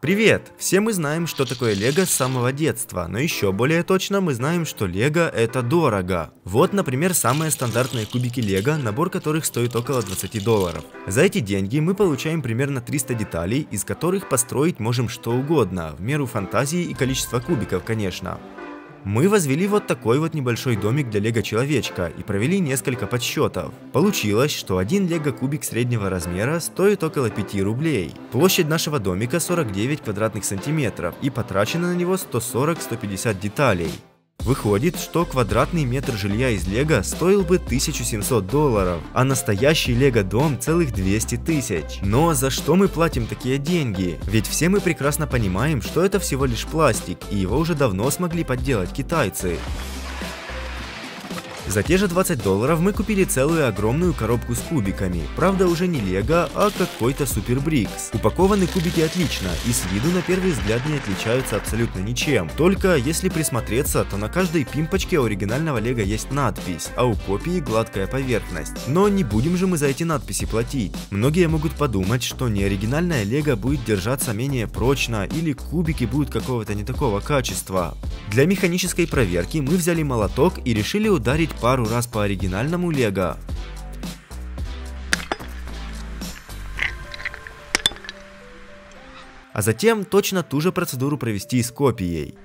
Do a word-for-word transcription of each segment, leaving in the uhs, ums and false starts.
Привет! Все мы знаем, что такое Лего с самого детства, но еще более точно мы знаем, что Лего это дорого. Вот, например, самые стандартные кубики Лего, набор которых стоит около двадцати долларов. За эти деньги мы получаем примерно триста деталей, из которых построить можем что угодно, в меру фантазии и количества кубиков, конечно. Мы возвели вот такой вот небольшой домик для лего-человечка и провели несколько подсчетов. Получилось, что один лего-кубик среднего размера стоит около пяти рублей. Площадь нашего домика сорок девять квадратных сантиметров и потрачено на него сто сорок — сто пятьдесят деталей. Выходит, что квадратный метр жилья из лего стоил бы тысячу семьсот долларов, а настоящий лего-дом целых двести тысяч. Но за что мы платим такие деньги? Ведь все мы прекрасно понимаем, что это всего лишь пластик, и его уже давно смогли подделать китайцы. За те же двадцать долларов мы купили целую огромную коробку с кубиками. Правда, уже не лего, а какой-то супербрикс. Упакованы кубики отлично и с виду на первый взгляд не отличаются абсолютно ничем. Только если присмотреться, то на каждой пимпочке у оригинального лего есть надпись, а у копии гладкая поверхность. Но не будем же мы за эти надписи платить. Многие могут подумать, что неоригинальное лего будет держаться менее прочно или кубики будут какого-то не такого качества. Для механической проверки мы взяли молоток и решили ударить пару раз по оригинальному лего. А затем точно ту же процедуру провести с копией.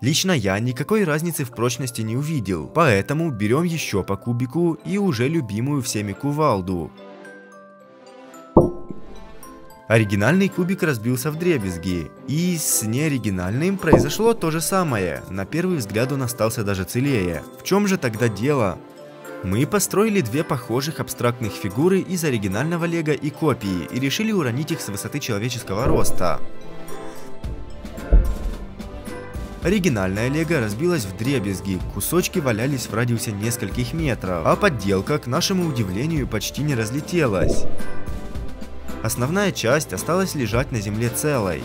Лично я никакой разницы в прочности не увидел, поэтому берем еще по кубику и уже любимую всеми кувалду. Оригинальный кубик разбился вдребезги, и с неоригинальным произошло то же самое, на первый взгляд он остался даже целее. В чем же тогда дело? Мы построили две похожих абстрактных фигуры из оригинального лего и копии, и решили уронить их с высоты человеческого роста. Оригинальное лего разбилось вдребезги, кусочки валялись в радиусе нескольких метров, а подделка, к нашему удивлению, почти не разлетелась. Основная часть осталась лежать на земле целой.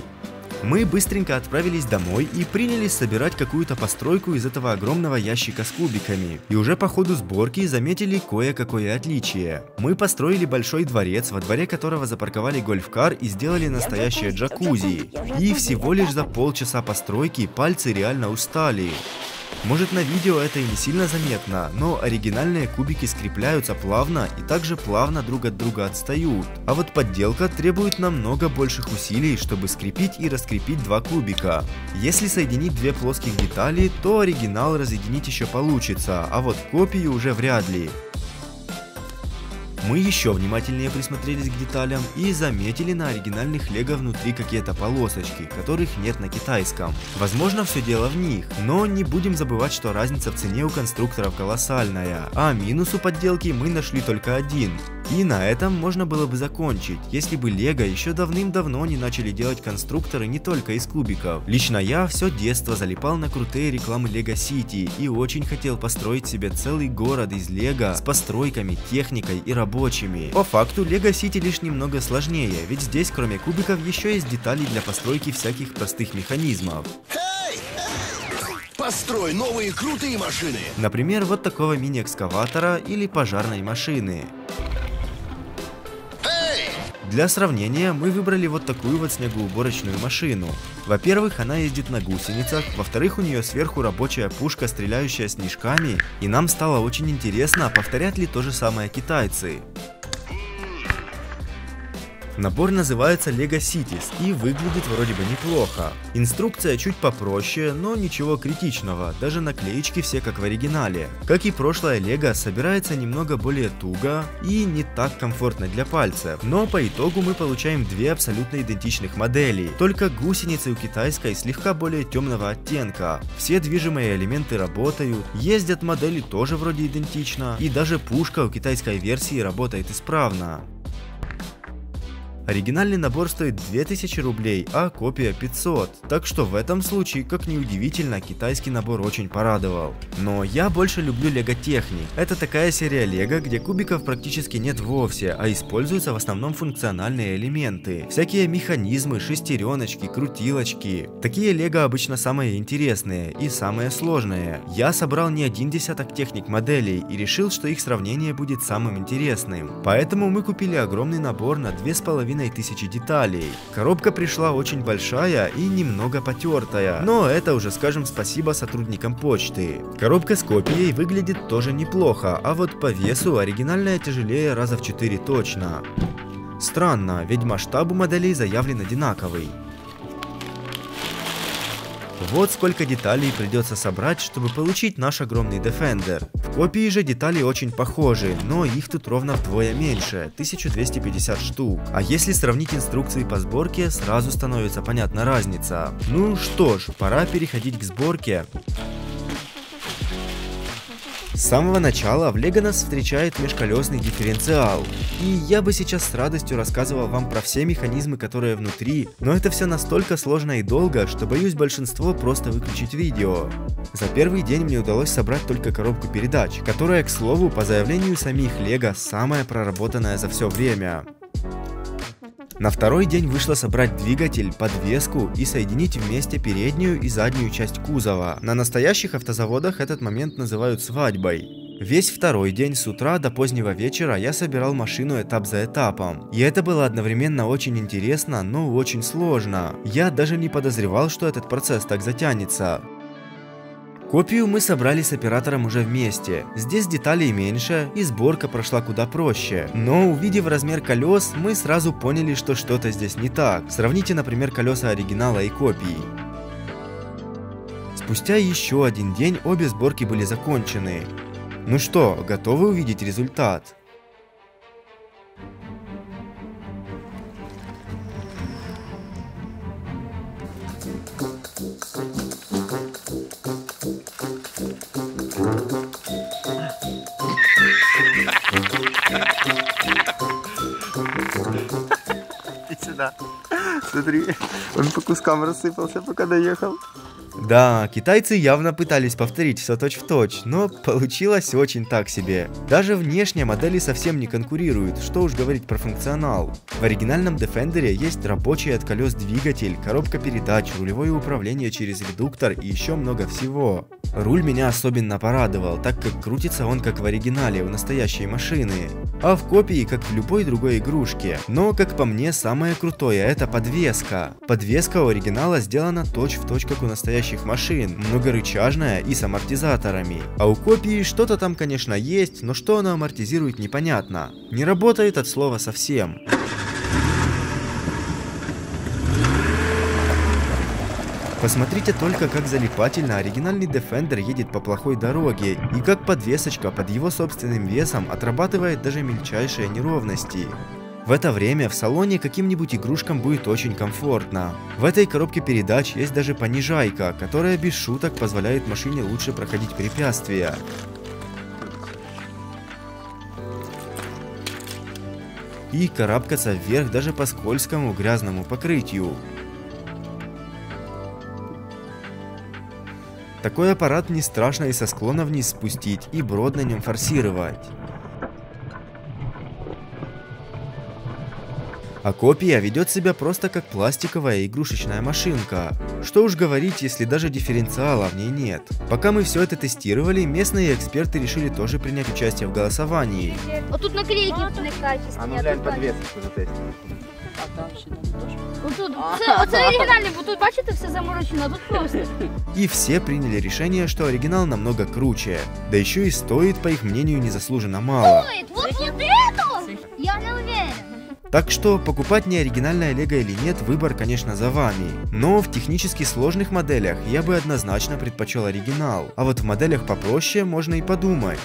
Мы быстренько отправились домой и принялись собирать какую-то постройку из этого огромного ящика с кубиками. И уже по ходу сборки заметили кое-какое отличие. Мы построили большой дворец, во дворе которого запарковали гольф-кар и сделали настоящее джакузи. И всего лишь за полчаса постройки пальцы реально устали. Может, на видео это и не сильно заметно, но оригинальные кубики скрепляются плавно и также плавно друг от друга отстают. А вот подделка требует намного больших усилий, чтобы скрепить и раскрепить два кубика. Если соединить две плоских детали, то оригинал разъединить еще получится, а вот копию уже вряд ли. Мы еще внимательнее присмотрелись к деталям и заметили на оригинальных лего внутри какие-то полосочки, которых нет на китайском. Возможно, все дело в них, но не будем забывать, что разница в цене у конструкторов колоссальная, а минус у подделки мы нашли только один. И на этом можно было бы закончить, если бы лего еще давным-давно не начали делать конструкторы не только из кубиков. Лично я все детство залипал на крутые рекламы Lego City и очень хотел построить себе целый город из лего с постройками, техникой и рабочими. По факту Lego City лишь немного сложнее, ведь здесь кроме кубиков еще есть детали для постройки всяких простых механизмов. Построй новые крутые машины! Например, вот такого мини-экскаватора или пожарной машины. Для сравнения мы выбрали вот такую вот снегоуборочную машину. Во-первых, она ездит на гусеницах, во-вторых, у нее сверху рабочая пушка, стреляющая снежками, и нам стало очень интересно, повторят ли то же самое китайцы. Набор называется Lego Cities и выглядит вроде бы неплохо. Инструкция чуть попроще, но ничего критичного, даже наклеечки все как в оригинале. Как и прошлое Lego, собирается немного более туго и не так комфортно для пальцев, но по итогу мы получаем две абсолютно идентичных модели, только гусеницы у китайской слегка более темного оттенка. Все движимые элементы работают, ездят модели тоже вроде идентично, и даже пушка у китайской версии работает исправно. Оригинальный набор стоит две тысячи рублей, а копия пятьсот, так что в этом случае, как ни удивительно, китайский набор очень порадовал. Но я больше люблю Lego Technic. Это такая серия Lego, где кубиков практически нет вовсе, а используются в основном функциональные элементы. Всякие механизмы, шестереночки, крутилочки. Такие Lego обычно самые интересные и самые сложные. Я собрал не один десяток техник моделей и решил, что их сравнение будет самым интересным. Поэтому мы купили огромный набор на две с половиной тысячи деталей. Коробка пришла очень большая и немного потертая, но это уже скажем спасибо сотрудникам почты. Коробка с копией выглядит тоже неплохо, а вот по весу оригинальная тяжелее раза в четыре точно. Странно, ведь масштаб у моделей заявлен одинаковый. Вот сколько деталей придется собрать, чтобы получить наш огромный Defender. В копии же детали очень похожи, но их тут ровно вдвое меньше, тысяча двести пятьдесят штук. А если сравнить инструкции по сборке, сразу становится понятна разница. Ну что ж, пора переходить к сборке. С самого начала в Лего нас встречает межколесный дифференциал. И я бы сейчас с радостью рассказывал вам про все механизмы, которые внутри, но это все настолько сложно и долго, что боюсь большинство просто выключить видео. За первый день мне удалось собрать только коробку передач, которая, к слову, по заявлению самих Лего, самая проработанная за все время. На второй день вышло собрать двигатель, подвеску и соединить вместе переднюю и заднюю часть кузова. На настоящих автозаводах этот момент называют свадьбой. Весь второй день с утра до позднего вечера я собирал машину этап за этапом. И это было одновременно очень интересно, но очень сложно. Я даже не подозревал, что этот процесс так затянется. Копию мы собрали с оператором уже вместе. Здесь деталей меньше и сборка прошла куда проще. Но увидев размер колес, мы сразу поняли, что что-то здесь не так. Сравните, например, колеса оригинала и копии. Спустя еще один день обе сборки были закончены. Ну что, готовы увидеть результат? Смотри, он по кускам рассыпался, пока доехал. Да, китайцы явно пытались повторить все точь-в-точь, но получилось очень так себе. Даже внешне модели совсем не конкурируют, что уж говорить про функционал. В оригинальном Defender'е есть рабочий от колес двигатель, коробка передач, рулевое управление через редуктор и еще много всего. Руль меня особенно порадовал, так как крутится он как в оригинале у настоящей машины, а в копии как в любой другой игрушке. Но, как по мне, самое крутое это подвеска. Подвеска у оригинала сделана точь-в-точь как у настоящих машин, многорычажная и с амортизаторами. А у копии что-то там, конечно, есть, но что она амортизирует, непонятно. Не работает от слова совсем. Посмотрите только, как залипательно оригинальный Defender едет по плохой дороге и как подвесочка под его собственным весом отрабатывает даже мельчайшие неровности. В это время в салоне каким-нибудь игрушкам будет очень комфортно. В этой коробке передач есть даже понижайка, которая без шуток позволяет машине лучше проходить препятствия. И карабкаться вверх даже по скользкому грязному покрытию. Такой аппарат не страшно и со склона вниз спустить, и брод на нем форсировать. А копия ведет себя просто как пластиковая игрушечная машинка. Что уж говорить, если даже дифференциала в ней нет. Пока мы все это тестировали, местные эксперты решили тоже принять участие в голосовании. Вот тут наклейки качества. А ну глянь, подвесочку затестим. И все приняли решение, что оригинал намного круче. Да еще и стоит, по их мнению, незаслуженно мало. Стоит, вот, вот эту? Я не уверен. Так что, покупать неоригинальное Лего или нет, выбор, конечно, за вами. Но в технически сложных моделях я бы однозначно предпочел оригинал. А вот в моделях попроще можно и подумать.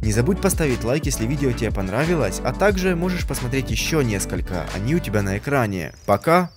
Не забудь поставить лайк, если видео тебе понравилось, а также можешь посмотреть еще несколько, они у тебя на экране. Пока!